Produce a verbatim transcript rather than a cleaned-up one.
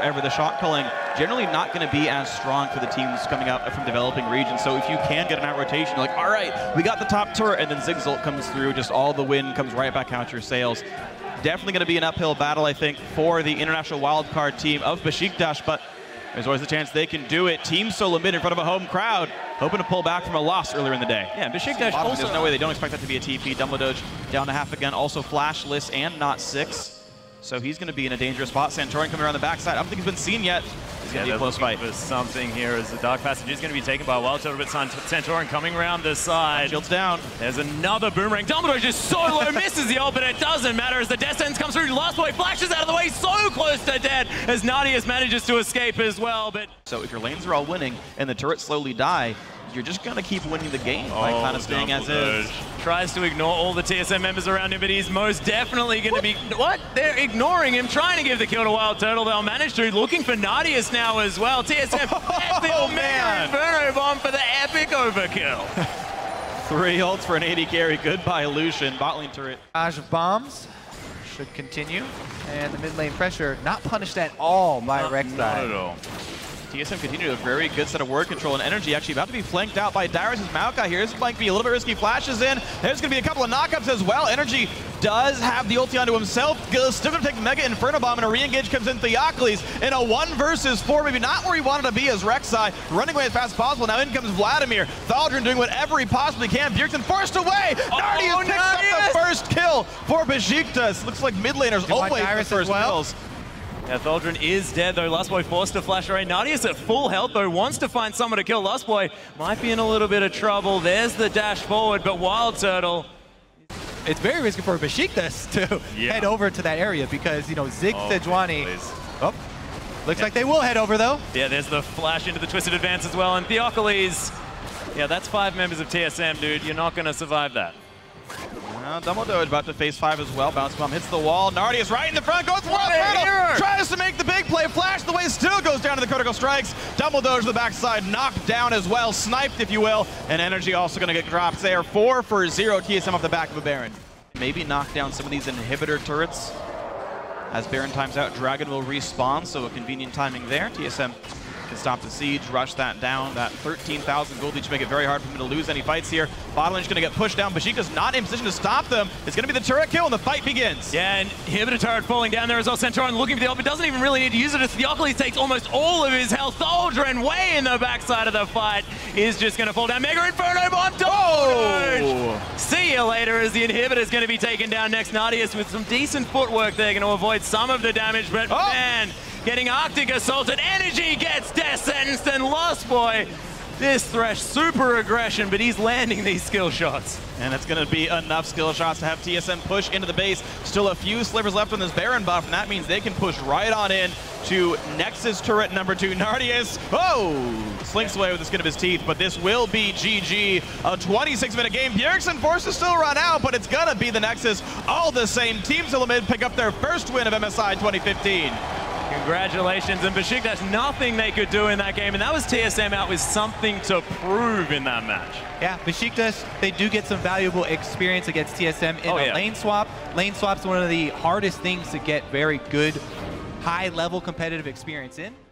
However, the shot calling generally not going to be as strong for the teams coming out from developing regions. So if you can get an out rotation, you're like, all right, we got the top turret, and then Zigzalt comes through, just all the wind comes right back out your sails. Definitely going to be an uphill battle, I think, for the international wildcard team of Beşiktaş, but there's always a chance they can do it. Team SoloMid in front of a home crowd, hoping to pull back from a loss earlier in the day. Yeah, and Beşiktaş also... There's no way they don't expect that to be a T P. Dumbledoge down to half again, also flashless and not six. So he's going to be in a dangerous spot. Santorin coming around the backside. I don't think he's been seen yet. It's going to yeah, be a close fight. There's something here as the Dark Passage is going to be taken by a Wild Turtle, but Santorin coming around the side. Shields down. There's another Boomerang. Dumbledore just so low, misses the ult, but it doesn't matter as the Death Sentence comes through. Lustboy flashes out of the way, so close to dead as Nardius manages to escape as well. But so if your lanes are all winning and the turrets slowly die, you're just going to keep winning the game by oh, kind of staying as is. Tries to ignore all the T S M members around him, but he's most definitely going to be... What? They're ignoring him, trying to give the kill to Wild Turtle. They'll manage to, looking for Nardius now as well. T S M, oh, man. Inferno Bomb for the epic overkill. Three ults for an A D carry. Goodbye, Lucian. Bot lane turret. Barrage of bombs should continue. And the mid lane pressure not punished at all by Rek'Sai. Not at all. T S M continue with a very good set of word control and energy, actually about to be flanked out by Dyrus' Maokai here. This might be a little bit risky. Flashes in. There's going to be a couple of knockups as well. Energy does have the ulti onto himself. Still going to take Mega Inferno Bomb, and a re-engage comes in Theocles in a one versus four. Maybe not where he wanted to be as Rek'Sai, running away as fast as possible. Now in comes Vladimir. Thaldren doing whatever he possibly can. Bjergsen forced away. Oh, Nardius oh, picks Nardius. up the first kill for Beşiktaş. Looks like mid laners always the first well? kills. Yeah, Thaldren is dead, though. Lustboy forced to flash away. Nardius at full health, though, wants to find someone to kill. Lustboy might be in a little bit of trouble. There's the dash forward, but Wild Turtle... It's very risky for Beşiktaş to yeah. head over to that area because, you know, Zig Tijuani... Oh, oh, looks yeah. like they will head over, though. Yeah, there's the flash into the Twisted Advance as well. And Theocles... Yeah, that's five members of T S M, dude. You're not going to survive that. Now, Dumbledore about to face five as well. Bounce Bomb hits the wall. Nardius right in the front, goes for Wild Turtle. Tries to make the big play. Flash the way, still goes down to the critical strikes. Dumbledore to the backside, knocked down as well. Sniped, if you will. And energy also going to get dropped there. Four for zero T S M off the back of a Baron. Maybe knock down some of these inhibitor turrets. As Baron times out, Dragon will respawn, so a convenient timing there. T S M can stop the siege, rush that down. That thirteen thousand gold each make it very hard for him to lose any fights here. Bottom lane's going to get pushed down. Beşiktaş not in position to stop them. It's going to be the turret kill, and the fight begins. Yeah, and inhibitor turret falling down there as well. Centauron looking for the ult, but doesn't even really need to use it. As Theocles takes almost all of his health. Thaldren way in the backside of the fight is just going to fall down. Mega Inferno Bomb. Oh! See you later as the inhibitor's going to be taken down next. Nardius with some decent footwork there, going to avoid some of the damage, but oh. man... Getting Arctic assaulted, energy gets death sentenced, and Lustboy. This Thresh, super aggression, but he's landing these skill shots. And it's going to be enough skill shots to have T S M push into the base. Still a few slivers left on this Baron buff, and that means they can push right on in to Nexus turret number two. Nardius, oh, slinks away with the skin of his teeth, but this will be G G. A twenty-six minute game. Bjergsen forced to still run out, but it's going to be the Nexus. All the same, Team SoloMid pick up their first win of M S I twenty fifteen. Congratulations, and Beşiktaş, nothing they could do in that game, and that was T S M out with something to prove in that match. Yeah, Beşiktaş, they do get some valuable experience against T S M in oh, a yeah. lane swap. Lane swap's one of the hardest things to get very good, high-level competitive experience in.